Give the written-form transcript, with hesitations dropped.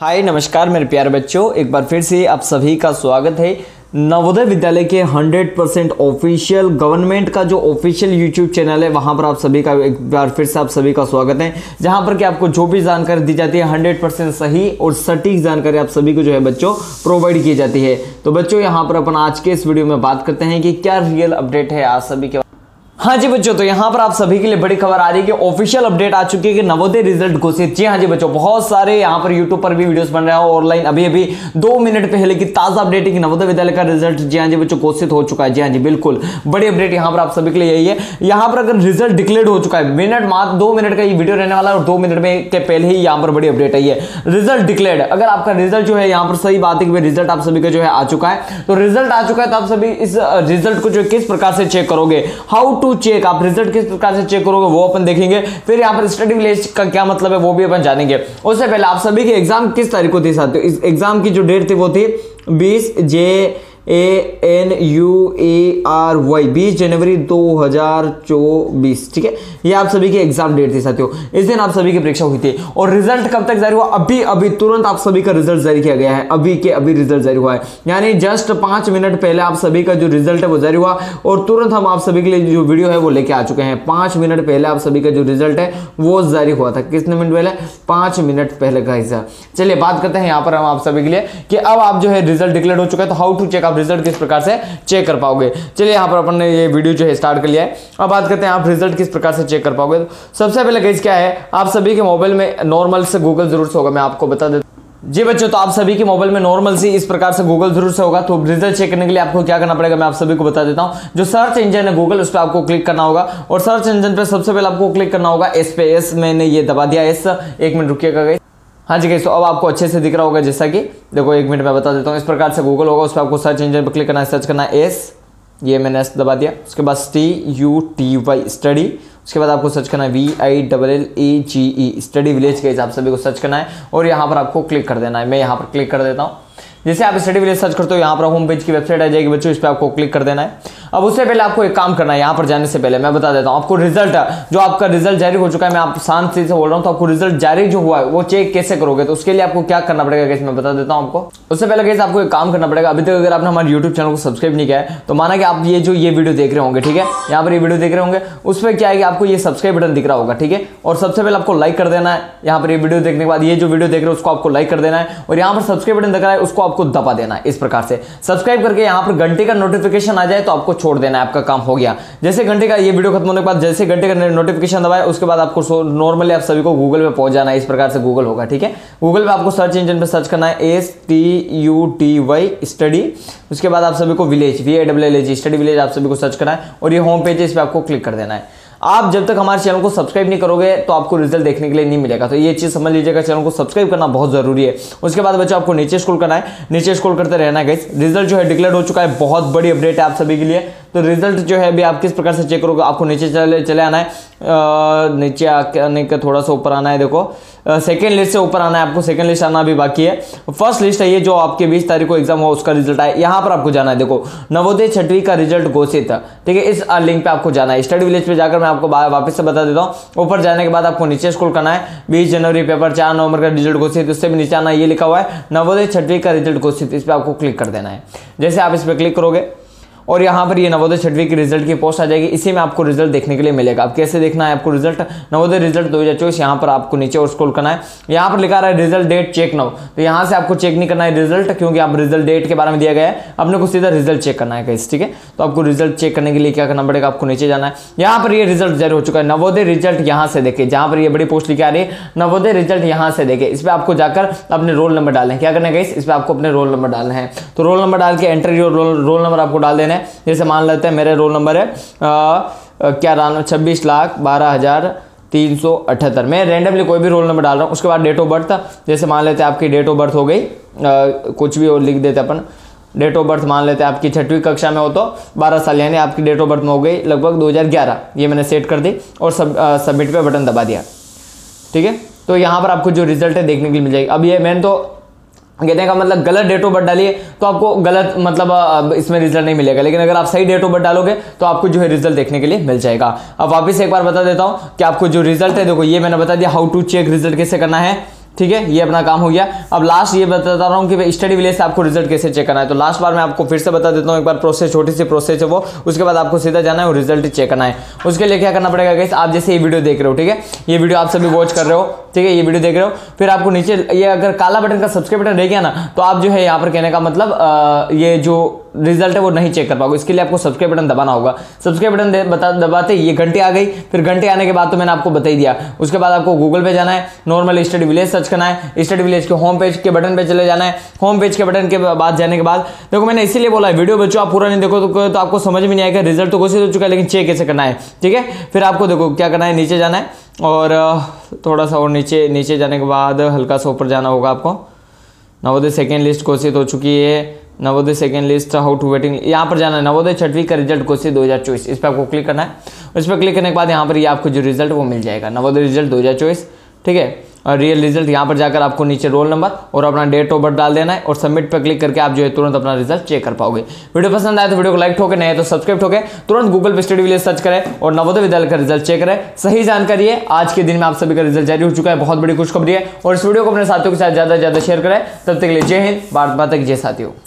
हाय नमस्कार मेरे प्यारे बच्चों, एक बार फिर से आप सभी का स्वागत है नवोदय विद्यालय के 100% ऑफिशियल गवर्नमेंट का जो ऑफिशियल यूट्यूब चैनल है वहां पर आप सभी का एक बार फिर से आप सभी का स्वागत है, जहां पर कि आपको जो भी जानकारी दी जाती है 100% सही और सटीक जानकारी आप सभी को जो है बच्चों प्रोवाइड की जाती है। तो बच्चों यहाँ पर अपन आज के इस वीडियो में बात करते हैं कि क्या रियल अपडेट है आज सभी के। हाँ जी बच्चों, तो यहाँ पर आप सभी के लिए बड़ी खबर आ रही है कि ऑफिशियल अपडेट आ चुकी है कि नवोदय रिजल्ट घोषित। जी हाँ जी बच्चों, बहुत सारे यहाँ पर यूट्यूब पर भी वीडियोस बन रहे हैं ऑनलाइन। अभी अभी 2 मिनट पहले की ताजा अपडेट है कि नवोदय विद्यालय का रिजल्ट जी हाँ जी बच्चों घोषित हो चुका है। जी हाँ जी बिल्कुल, बड़ी अपडेट यहाँ पर आप सभी के लिए यही है। यहाँ पर अगर रिजल्ट डिक्लेयर हो चुका है, मिनट मात्र 2 मिनट का ये वीडियो रहने वाला है और 2 मिनट में के पहले ही यहाँ पर बड़ी अपडेट आई है। रिजल्ट डिक्लेयर, अगर आपका रिजल्ट जो है यहाँ पर सही बात है कि रिजल्ट आप सभी का जो है आ चुका है, तो रिजल्ट आ चुका है तो आप सभी इस रिजल्ट को जो किस प्रकार से चेक करोगे, हाउ टू चेक, आप रिजल्ट किस प्रकार से चेक करोगे वो अपन देखेंगे। फिर यहाँ पर स्टडी विलेज का क्या मतलब है वो भी अपन जानेंगे। उससे पहले आप सभी के एग्जाम किस तारीख को थी साथियों, इस एग्जाम की जो डेट थी वो थी 20 जनवरी 2024। ठीक है, ये आप सभी की एग्जाम डेट थी साथियों, इस दिन आप सभी की परीक्षा हुई थी। और रिजल्ट कब तक जारी हुआ, अभी अभी तुरंत आप सभी का रिजल्ट जारी किया गया है, अभी के अभी रिजल्ट जारी हुआ है। यानी जस्ट 5 मिनट पहले आप सभी का जो रिजल्ट है वो जारी हुआ और तुरंत हम आप सभी के लिए जो वीडियो है वो लेके आ चुके हैं। 5 मिनट पहले आप सभी का जो रिजल्ट है वो जारी हुआ था। कितने मिनट पहले? 5 मिनट पहले का हिस्सा। चलिए बात करते हैं यहाँ पर हम आप सभी के लिए कि अब आप जो है रिजल्ट डिक्लेयर हो चुका है तो हाउ टू चेक, आप रिजल्ट किस प्रकार से चेक कर पाओगे। चलिए यहाँ पर अपन ने ये वीडियो जो है स्टार्ट कर लिया है। अब बात करते हैं आप रिजल्ट किस प्रकार से चेक कर पाओगे। तो सबसे पहले गाइस क्या है, आप सभी के मोबाइल में नॉर्मल से गूगल जरूर से होगा, मैं आपको बता देता हूं। जी बच्चों, तो आप सभी के मोबाइल में नॉर्मल से इस प्रकार से गूगल जरूर से होगा। तो रिजल्ट चेक करने के लिए आपको क्या करना पड़ेगा मैं आप सभी को बता देता हूं। जो सर्च इंजन है गूगल, उस पर आपको क्लिक करना होगा और सर्च इंजन पर सबसे पहले आपको क्लिक करना होगा एस पे। एस मैंने ये दबा दिया, एस। 1 minute रुकिएगा guys. हाँ जी गाइस, तो अब आपको अच्छे से दिख रहा होगा, जैसा कि देखो 1 मिनट मैं बता देता हूँ। इस प्रकार से गूगल होगा, उस पर आपको सर्च इंजन पर क्लिक करना है, सर्च करना है एस, ये मैंने एस दबा दिया। उसके बाद STUDY स्टडी, उसके बाद आपको सर्च करना है VILLAGE स्टडी विलेज गाइस, आप सभी को सर्च करना है और यहाँ पर आपको क्लिक कर देना है। मैं यहाँ पर क्लिक कर देता हूँ। जैसे आप स्टडी विलेज सर्च करते हो यहाँ पर होम पेज की वेबसाइट आ जाएगी बच्चों, इस पर आपको क्लिक कर देना है। अब उससे पहले आपको एक काम करना है, यहाँ पर जाने से पहले मैं बता देता हूँ आपको रिजल्ट, जो आपका रिजल्ट जारी हो चुका है, मैं आप शांति से बोल रहा हूँ, तो आपको रिजल्ट जारी जो हुआ है वो चेक कैसे करोगे, तो उसके लिए आपको क्या करना पड़ेगा गाइस मैं बता देता हूँ आपको। उससे पहले गाइस आपको एक काम करना पड़ेगा, अभी तक अगर आपने हमारे यूट्यूब चैनल को सब्सक्राइब नहीं किया है तो माना कि आप ये जो ये वीडियो देख रहे होंगे, ठीक है, यहाँ पर ये वीडियो देख रहे होंगे, उस पर क्या है कि आपको ये सब्सक्राइब बटन दिख रहा होगा, ठीक है, और सबसे पहले आपको लाइक कर देना है। यहाँ पर ये वीडियो देखने के बाद ये जो वीडियो देख रहे हो उसको आपको लाइक कर देना है और यहाँ पर सब्सक्राइब बटन दिख रहा है उसको आपको दबा देना है। इस प्रकार से सब्सक्राइब करके यहाँ पर घंटे का नोटिफिकेशन आ जाए तो आपको छोड़ देना है, आपका काम हो गया। जैसे घंटे का ये वीडियो खत्म होने के बाद जैसे घंटे का नोटिफिकेशन दबाए उसके बाद आपको नॉर्मली आप सभी को गूगल पे पहुंच जाना है। इस प्रकार से गूगल होगा, ठीक है, गूगल पे आपको सर्च इंजन पे सर्च करना है STUDY स्टडी, उसके बाद आप सभी को विलेज VILLAGE स्टडी विलेज आप सभी को सर्च करना है और ये होम पेज है, इस पर आपको क्लिक कर देना है। आप जब तक हमारे चैनल को सब्सक्राइब नहीं करोगे तो आपको रिजल्ट देखने के लिए नहीं मिलेगा, तो ये चीज समझ लीजिएगा, चैनल को सब्सक्राइब करना बहुत जरूरी है। उसके बाद बच्चों आपको नीचे स्क्रॉल करना है, नीचे स्क्रॉल करते रहना है गाइस। रिजल्ट जो है डिक्लेयर हो चुका है, बहुत बड़ी अपडेट है आप सभी के लिए। तो रिजल्ट जो है भी आप किस प्रकार से चेक करोगे, आपको नीचे चले आना है, नीचे आने का थोड़ा सा ऊपर आना है, देखो सेकंड लिस्ट से ऊपर आना है, आपको सेकंड लिस्ट आना भी बाकी है। फर्स्ट लिस्ट है ये जो आपके 20 तारीख को एग्जाम हुआ उसका रिजल्ट आया, यहाँ पर आपको जाना है। देखो नवोदय 6वीं का रिजल्ट घोषित, ठीक है, इस लिंक पे आपको जाना है। स्टडी विलेज पे जाकर मैं आपको वापस से बता देता हूँ। ऊपर जाने के बाद आपको नीचे स्क्रॉल करना है, 20 जनवरी पेपर 4 नवंबर का रिजल्ट घोषित, उससे भी नीचे आना, ये लिखा हुआ है नवोदय 6वीं का रिजल्ट घोषित, इस पर आपको क्लिक कर देना है। जैसे आप इस पर क्लिक करोगे और यहाँ पर ये नवोदय 6वीं की रिजल्ट की पोस्ट आ जाएगी, इसी में आपको रिजल्ट देखने के लिए मिलेगा। अब कैसे देखना है आपको रिजल्ट, नवोदय रिजल्ट 2024, यहाँ पर आपको नीचे और स्क्रॉल करना है। यहाँ पर लिखा रहा है रिजल्ट डेट चेक नाउ, तो यहाँ से आपको चेक नहीं करना है रिजल्ट, क्योंकि आप रिजल्ट डेट के बारे में दिया गया है, अपने को सीधा रिजल्ट चेक करना है गाइस, ठीक है। तो आपको रिजल्ट चेक करने के लिए क्या करना पड़ेगा, आपको नीचे जाना है, यहाँ पर ये रिजल्ट जारी हो चुका है नवोदय रिजल्ट, यहाँ से देखे जहाँ पर ये बड़ी पोस्ट लिखी आ रही है नवोदय रिजल्ट, यहाँ से देखे इस पर आपको जाकर अपने रोल नंबर डालना है। क्या करना है गाइस, इस पर आपको अपने रोल नंबर डालना है, तो रोल नंबर डाल के एंटर योर रोल नंबर आपको डाल देना है। जैसे मान लेते हैं मेरा रोल नंबर है 26,12,378, मैं रैंडमली कोई भी रोल नंबर डाल रहा हूँ। उसके बाद डेट ऑफ बर्थ, जैसे मान लेते हैं आपकी डेट ऑफ बर्थ हो गई, कुछ भी और लिख देते अपन, डेट ऑफ बर्थ मान लेते हैं आपकी 6वीं कक्षा में हो तो 12 साल, यानी आपकी डेट ऑफ बर्थ में हो गई लगभग 2011, ये मैंने सेट कर दी और सबमिट पे बटन दबा दिया, ठीक है। तो यहाँ पर आपको जो रिजल्ट है देखने के लिए मिल जाएगी। अब ये मैंने तो कहने का मतलब गलत डेट ऑफ बर्थ डालिए तो आपको गलत मतलब इसमें रिजल्ट नहीं मिलेगा, लेकिन अगर आप सही डेट ऑफ बर्थ डालोगे तो आपको जो है रिजल्ट देखने के लिए मिल जाएगा। अब वापस एक बार बता देता हूँ कि आपको जो रिजल्ट है, देखो ये मैंने बता दिया हाउ टू चेक रिजल्ट कैसे करना है, ठीक है, ये अपना काम हो गया। अब लास्ट ये बताता रहा हूँ कि स्टडी विलेज से आपको रिजल्ट कैसे चेक करना है। तो लास्ट बार मैं आपको फिर से बता देता हूँ, एक बार प्रोसेस, छोटी सी प्रोसेस है वो, उसके बाद आपको सीधा जाना है और रिजल्ट चेक करना है। उसके लिए क्या करना पड़ेगा गाइस, आप जैसे ये वीडियो देख रहे हो, ठीक है, ये वीडियो आप सभी वॉच कर रहे हो, ठीक है, ये वीडियो देख रहे हो, फिर आपको नीचे ये अगर काला बटन का सब्सक्राइब बटन रह गया ना, तो आप जो है यहाँ पर कहने का मतलब ये जो रिजल्ट है वो नहीं चेक कर पाओगे। इसके लिए आपको सब्सक्राइब बटन दबाना होगा। सब्सक्राइब बटन दबाते ये घंटे आ गई, फिर घंटे आने के बाद तो मैंने आपको बता ही दिया। उसके बाद आपको गूगल पे जाना है, नॉर्मल स्टडी विलेज सर्च करना है, स्टडी विलेज के होम पेज के बटन पे चले जाना है। होम पेज के बटन के बाद जाने के बाद देखो, मैंने इसीलिए बोला वीडियो बच्चों आप पूरा नहीं देखो तो आपको समझ में नहीं आएगा। रिजल्ट तो घोषित हो चुका है, लेकिन चेक कैसे करना है, ठीक है। फिर आपको देखो क्या करना है, नीचे जाना है और थोड़ा सा और नीचे, नीचे जाने के बाद हल्का सा ऊपर जाना होगा आपको। नवोदय सेकेंड लिस्ट घोषित हो चुकी है, Navodaya second list, how to waiting, यहाँ पर जाना है। नवोदय छठवीं का रिजल्ट घोषित 2024, इस पर आपको क्लिक करना है। इस पर क्लिक करने के बाद यहाँ पर ये आपको जो रिजल्ट वो मिल जाएगा, नवोदय रिजल्ट 2024, ठीक है। और रियल रिजल्ट यहाँ पर जाकर आपको नीचे रोल नंबर और अपना डेट ऑफ बर्थ डाल देना है और सबमिट पर क्लिक करके आप जो है तुरंत अपना रिजल्ट चेक कर पाओगे। वीडियो पसंद आए तो वीडियो को लाइक ठोके, नहीं है तो सब्सक्राइब ठोके। तुरंत गूगल पे स्टडी विलेज सर्च करें और नवोदय विद्यालय का रिजल्ट चेक करें। सही जानकारी है, आज के दिन में आप सभी का रिजल्ट जारी हो चुका है, बहुत बड़ी खुशखबरी है। और इस वीडियो को अपने साथियों के साथ ज़्यादा से ज़्यादा शेयर करें। तब तक के लिए जय हिंद, भारत माता की जय साथियों।